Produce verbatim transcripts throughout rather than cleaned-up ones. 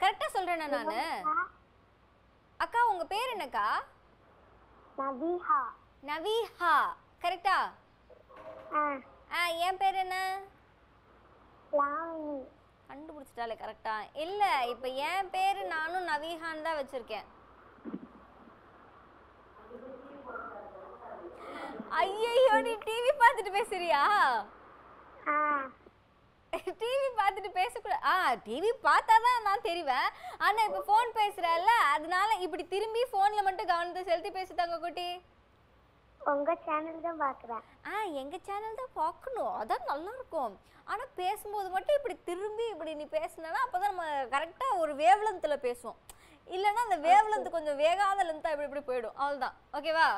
கரெக்டாக சொல்கிறேண்ணா நான்? அக்கா, உங்கள் பேர் என்னக்கா? நவீஹா. நவீஹா, கரெக்டா? ஆ, என் பேர் என்ன? லாவணி. கண்டுபிடிச்சிட்டாலே கரெக்டா? இல்லை, இப்போ என் பேர் நானும் நவீஹான்னு தான் வச்சுருக்கேன். ஐயோ, நீ டிவி பார்த்துட்டு பேசுறியா? டிவி பார்த்துட்டு பேசக்கூடாது. ஆ, டிவி பார்த்தா தான் நான் தெரிவேன். ஆனால் இப்போ ஃபோன் பேசுகிறேன்ல, அதனால இப்படி திரும்பி ஃபோனில் மட்டும் கவனத்தை செலுத்தி பேசுதாங்க குட்டி. உங்கள் சேனல் தான் பார்க்குறேன். ஆ, எங்கள் சேனல் தான் பார்க்கணும், அதான் நல்லாயிருக்கும். ஆனால் பேசும்போது மட்டும் இப்படி திரும்பி இப்படி நீ பேசுனா அப்போ தான் நம்ம கரெக்டாக ஒரு வேவ் லென்த்தில் பேசுவோம். இல்லைன்னா அந்த வேவ் லென்த்து கொஞ்சம் வேகாத லென்த்தாக இப்படி இப்படி போயிடும். அவ்வளோதான், ஓகேவா?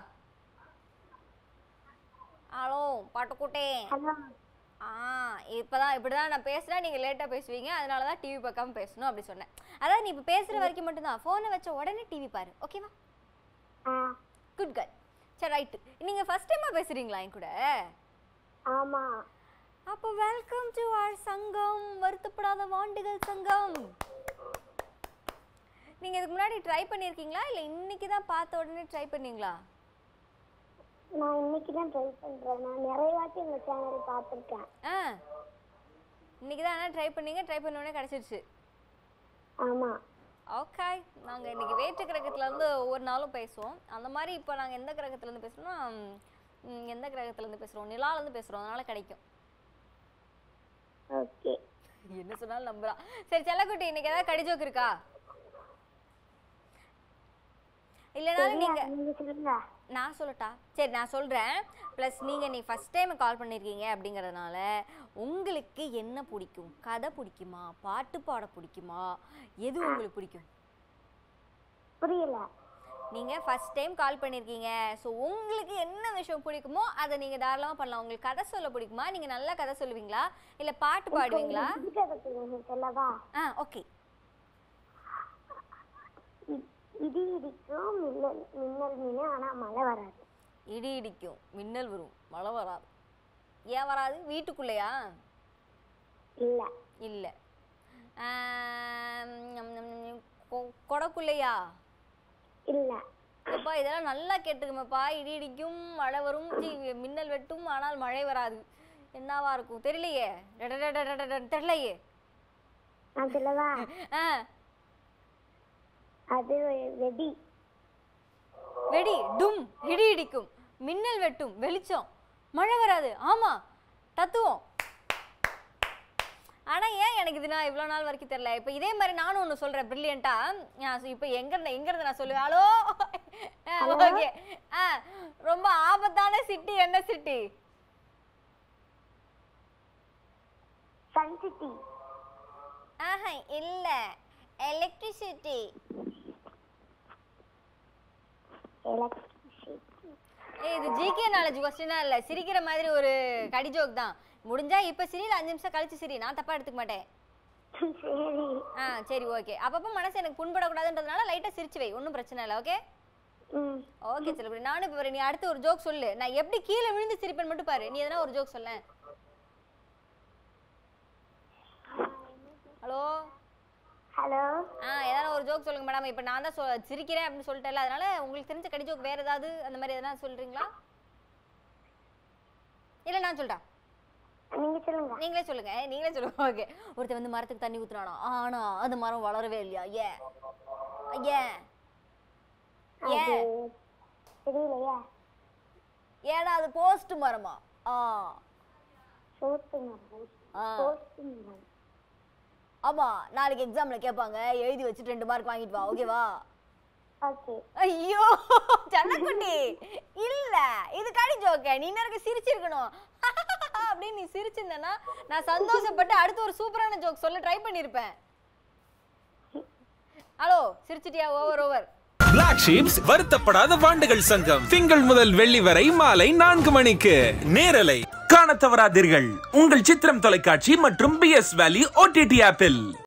ஹலோ பாட்டுக்கூட்டே. ஆ, இப்போ தான் இப்படி தான் நான் பேசுகிறேன், நீங்கள் லேட்டாக பேசுவீங்க, அதனால தான் டிவி பார்க்காம பேசணும் அப்படி சொன்னேன். அதாவது நீ இப்போ பேசுகிற வரைக்கும் மட்டும்தான், ஃபோனை வச்ச உடனே டிவி பாரு, ஓகேவா? Good girl. சரி, ரைட்டு. நீங்கள் ஃபஸ்ட் டைமாக பேசுகிறீங்களா என் கூட? ஆமாம். அப்போ வெல்கம் டு ஆர் சங்கம், வருத்தப்படாத வாண்டுகள் சங்கம். நீங்கள் இதுக்கு முன்னாடி ட்ரை பண்ணியிருக்கீங்களா இல்லை இன்னைக்கு தான் பார்த்த உடனே ட்ரை பண்ணீங்களா? நான் இன்னைக்கு தான் ட்ரை பண்றேன். நான் நிறைய வாட்டி உங்க சேனலை பாத்துட்டேன். ஆ, இன்னைக்கு தான் நான் ட்ரை பண்ணீங்க, ட்ரை பண்ண உடனே கிடைச்சிடுச்சு. ஆமா, ஓகே. நாங்க இன்னைக்கு வேற்று கிரகத்துல இருந்து ஒவ்வொரு நாளும் பேசுவோம். அந்த மாதிரி இப்போ நாங்க எந்த கிரகத்துல இருந்து பேசுறோம்னா, எந்த கிரகத்துல இருந்து பேசுறோம்? நிலால இருந்து பேசுறோம், அதனால கிடைக்கும். ஓகே, என்ன சொன்னாலும் நம்புறா. சரி செல்லக்குட்டி, இன்னைக்கு ஏதாவது கடி ஜோக் இருக்கா? இல்லைனாலும் நீங்கள் நான் சொல்லட்டா? சரி, நான் சொல்கிறேன். ப்ளஸ் நீங்கள் நீ ஃபஸ்ட் டைம் கால் பண்ணியிருக்கீங்க அப்படிங்கிறதுனால உங்களுக்கு என்ன பிடிக்கும்? கதை பிடிக்குமா? பாட்டு பாட பிடிக்குமா? எது உங்களுக்கு பிடிக்கும்? புரியல. நீங்கள் ஃபஸ்ட் டைம் கால் பண்ணியிருக்கீங்க, ஸோ உங்களுக்கு என்ன விஷயம் பிடிக்குமோ அதை நீங்கள் தாராளமாக பண்ணலாம். உங்களுக்கு கதை சொல்ல பிடிக்குமா? நீங்கள் நல்லா கதை சொல்லுவீங்களா? இல்லை பாட்டு பாடுவீங்களா? ஆ, ஓகே. இடி இடிக்கும் மின்னல் மின்னல் மீன், ஆனால் மழை வராது. இடி இடிக்கும், மின்னல் வரும், மழை வராது. ஏன் வராது? வீட்டுக்குள்ளையா? இல்லை இல்லை. கொடக்குள்ளையா? இல்லை. அப்பா, இதெல்லாம் நல்லா கேட்டுக்குமேப்பா. இடி இடிக்கும், மழை வரும், மின்னல் வெட்டும், ஆனால் மழை வராது. என்னவா இருக்கும்? தெரியலையே, தெரியலையே. ஆ, அது வெடி வெடி டும். இடி இடிக்கும், மின்னல் வெட்டும், வெளிச்சம், மழை வராது. ஆமா, தத்துவம். ஆனா ஏன் எனக்கு இது நான் இவ்வளவு நாள் வரைக்கும் தெரியல. இப்ப இதே மாதிரி நானும் ஒண்ணு சொல்றேன் பிரில்லியண்டா. இப்ப எங்க எங்க இருந்து நான் சொல்லுவேன்? Hello, okay. ரொம்ப ஆபத்தான சிட்டி என்ன சிட்டி? Sun city. ஆஹா, இல்ல, எலக்ட்ரிசிட்டி. இது ஜிகே நாலேஜ் क्वेश्चनா இல்ல, சிரிக்கிற மாதிரி ஒரு கடி ஜோக் தான். முடிஞ்சா இப்ப சிரி, அஞ்சு நிமிஷம் கழிச்சு சிரி, நான் தப்பா எடுத்துக்க மாட்டேன். ஆ, சரி, ஓகே. அப்பப்ப மனசு எனக்கு புண்பட கூடாதுன்றதனால லைட்டா சிரிச்சு வை, ஒண்ணும் பிரச்சனை இல்ல. Okay okay. சரி, நானும் இப்ப நீ அடுத்து ஒரு ஜோக் சொல்லு. நான் எப்படி கீழே விழுந்து சிரிப்பேன் மட்டும் பாரு. நீ எதனா ஒரு ஜோக் சொல்லேன். Hello hello. ஆ, ஏதாவது ஒரு ஜோக் சொல்லுங்க மேடம். இப்போ நான் தான் சொ சிரிக்கிறேன் அப்படின்னு சொல்லிட்டேன்ல, அதனால உங்களுக்கு தெரிஞ்ச கடி ஜோக் வேறு ஏதாவது அந்த மாதிரி எதனா சொல்கிறீங்களா? இல்லை, நான் சொல்கிறேன், நீங்கள் சொல்லுங்கள். நீங்களே சொல்லுங்கள், நீங்களே சொல்லுங்கள். ஓகே. ஒருத்தர் வந்து மரத்துக்கு தண்ணி ஊற்றுனானா, ஆனால் அந்த மரம் வளரவே இல்லையா? ஏ ஏன் ஏன் தெரியலையா? ஏன்னா அது போஸ்ட் மரமா? ஆ, போஸ்ட் மரம். ஆ, போஸ்ட் மரம். ஆமா, நாளைக்கு எக்ஸாம்ல கேட்பாங்க, எழுதி வச்சுட்டு ரெண்டு மார்க் வாங்கிட்டு வா, ஓகேவா? ஓகே. ஐயோ சன்னக்குட்டி, இல்ல இது கடி ஜோக்க. நீ நேருக்கு சிரிச்சிருக்கணும் அப்படி நீ சிரிச்சிருந்தனா நான் சந்தோஷப்பட்டு அடுத்து ஒரு சூப்பரான ஜோக் சொல்ல ட்ரை பண்ணிருப்பேன். ஹலோ சிரிச்சிட்டியா ஓவர் ஓவர். Black Sheeps வருத்தப்படாத வாண்டுகள் சங்கம் திங்கள் முதல் வெள்ளி வரை மாலை நான்கு மணிக்கு நேரலை காணத் தவறாதீர்கள் உங்கள் சித்திரம் தொலைக்காட்சி மற்றும் பி எஸ் வேல்யூ ஓடிடி ஆப்பில்.